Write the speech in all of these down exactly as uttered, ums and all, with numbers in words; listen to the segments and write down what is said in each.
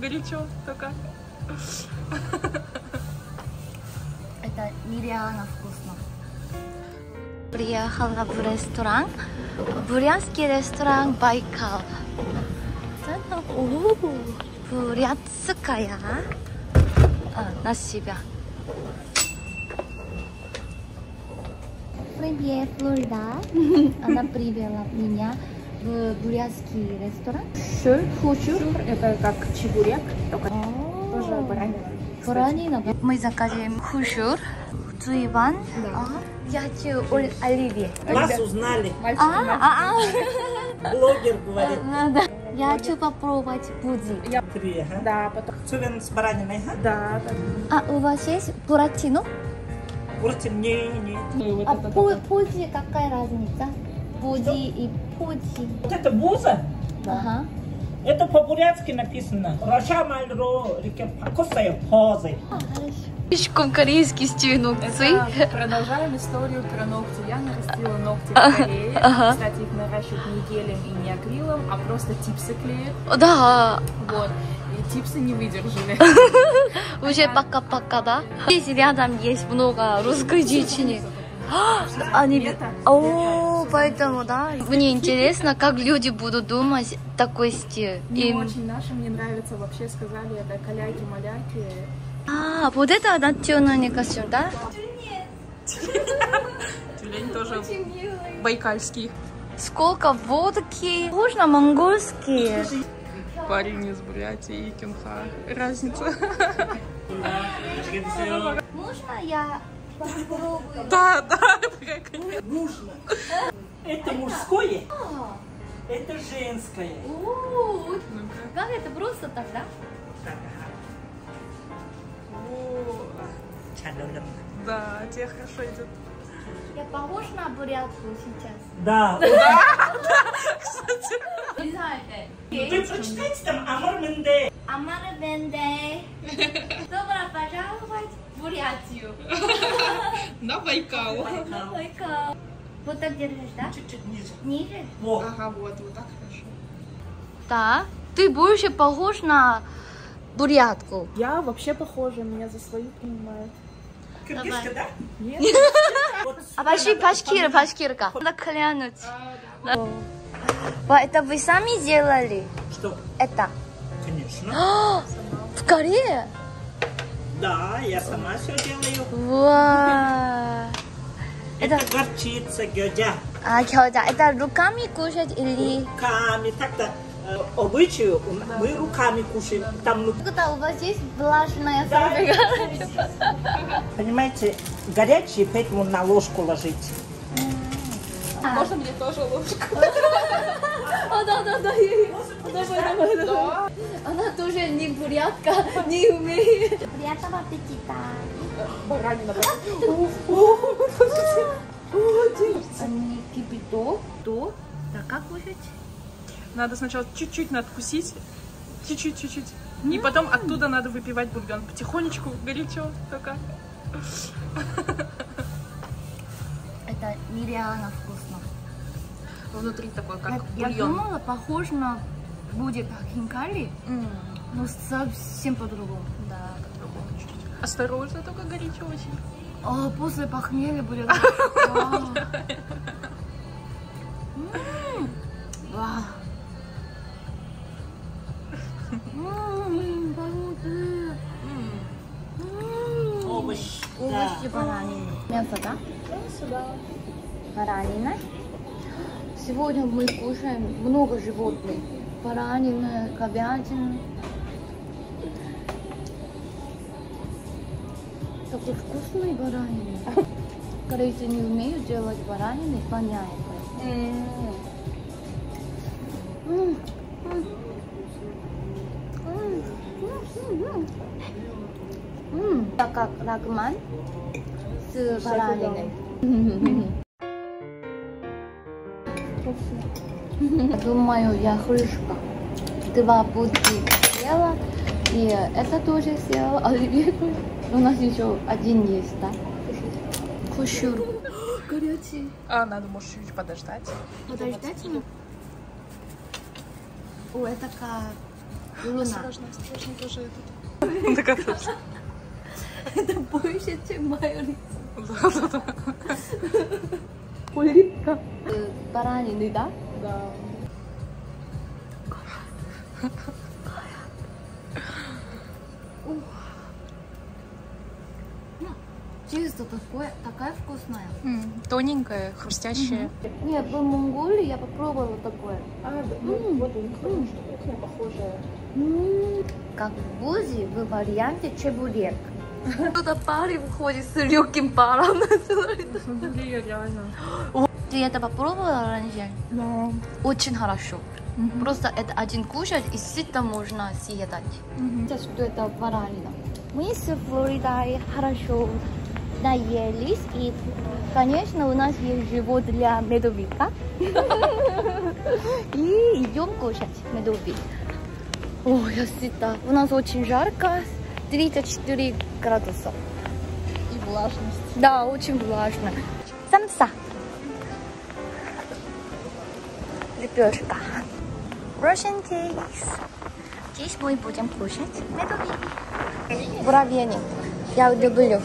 горячо только. Это нереально вкусно. Приехала в ресторан. Бурятский ресторан Байкал. Бурятская. А, на себя. Привет, Луда. Она привела меня в бурятский ресторан. Хуушуур. Это как чебурек, только тоже баранина. Баранина. Мы заказываем хуушуур, цуйван. Я хочу оливье. Нас узнали. А, а, блогер говорит. Я хочу попробовать буузы. Я три, да, потом цуйван с бараниной. Да. А у вас есть буратино? Буратино не, не. А буузы какая разница? Буузы и буузы. Вот это буза? Ага. Это по-бурятски написано. Рашамальро рикепакосая позы. Пешком корейский стиль ногтей. Продолжаем историю про ногти. Я нарастила ногти в Корее. Кстати, их наращивают не гелем и не акрилом, а просто типсы клеят. Да. Вот. И типсы не выдержали. Уже пока-пока, да? Здесь рядом есть много русскоязычных. Они... О, поэтому, да. Мне интересно, как люди будут думать такой стиль. Не очень наши, мне нравится. Вообще сказали, это каляки-маляки. А, вот это национальный костюм, да? Тюлень тоже байкальский. Сколько водки? Можно монгольские. Парень из Бурятии и Кенха. Разница. Можно я попробую? Да, да, конечно. Нужно. Это мужское, это женское. Как это просто так, да? Да, тебе хорошо идет. Я похожа на бурятку сейчас. Да. Да, да. Не знаю, ты прочитайте там Амар Менде. Амар Менде. Добро пожаловать в Бурятию. На Байкал. На Байкал. Вот так держишь, да? Чуть-чуть ниже. Ниже? Вот. Ага, вот, вот так хорошо. Да, ты больше похож на... бурятку. Я вообще похожа, меня за своих принимают. Киргизка, да? Нет. А вообще пашкир, пашкирка. Надо клянуть. Это вы сами сделали? Что? Это. Конечно. В Корее? Да, я сама все делаю. Вау. Это горчица, геодя. А, геодя. Это руками кушать или? Руками, так-то. Обычаю мы руками кушаем. Там... Когда у вас есть влажная сорга. Понимаете, горячие, поэтому на ложку ложить. Можно мне тоже ложку? А, да, да, да. Давай, давай, давай. Она тоже не бурятка, не умеет. Приятного аппетита. Баранина. Они кипяток. То, да, как кушать? Надо сначала чуть-чуть надкусить, чуть-чуть, чуть-чуть, и потом оттуда надо выпивать бульон. Потихонечку, горячо только. Это нереально вкусно. Внутри такое, как я, бульон. Я думала, похоже на будет хинкали, mm. но совсем по-другому. Да, по-другому чуть-чуть. Осторожно, только горячо очень. О, после похмелья будет. Овощи, овощи, баранины. Мясо, да? Мясо, да. Баранина. Сегодня мы кушаем много животных. Баранина, говядина. Такой вкусный баранины. Корейцы не умеют делать баранины, понятно. Так как лагман с бараниной. Думаю, я хрюшка. Два пути съела. И это тоже съела. Оливье. У нас еще один есть, да? Хуушуур. Горячий. А, надо, может, чуть подождать. Подождать? О, это как Не осторожно, осторожно, тоже этот. Да как же? Это больше, чем майонез. Да-да-да. Ой, рыбка. Баранины, да? Да. Чисто такое, такая вкусная. Mm, тоненькая, хрустящая. Mm-hmm. Нет, в Монголии я попробовала такое. А, да, mm-hmm. Вот у них mm-hmm. что-то похожее. Mm-hmm. Как в Бузе в варианте чебурек. Кто-то парень выходит с легким паром. Ты это попробовала раньше? Да. Очень хорошо. Просто это один кушать и сито можно съедать. Сейчас что это баранина. Мы с Флоридой хорошо наелись, и, конечно, у нас есть живот для медовика. И идем кушать медовик. Ой, я сыта. У нас очень жарко, тридцать четыре градуса. И влажность. Да, очень влажно. Самса. Лепешка. Russian cakes. Здесь мы будем кушать медовик. Муравейник. Я люблю.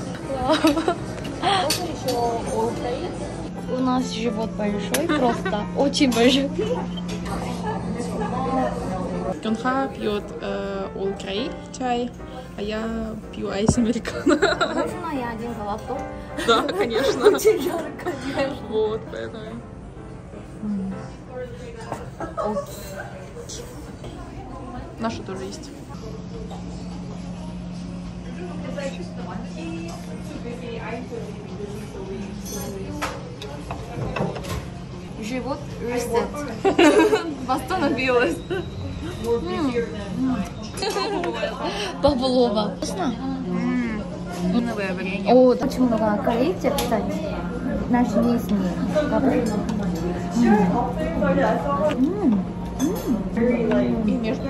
У нас живот большой, просто очень большой. Кенха пьет олл-крей чай, а я пью айс американо. Можно я один золотой? Да, конечно. Очень жарко. Вот, поэтому. Наша тоже есть. Живот растет. Восстановилась. Павлова. Вкусно? Новое время. О, очень много корейцев, кстати. Наши местные. И между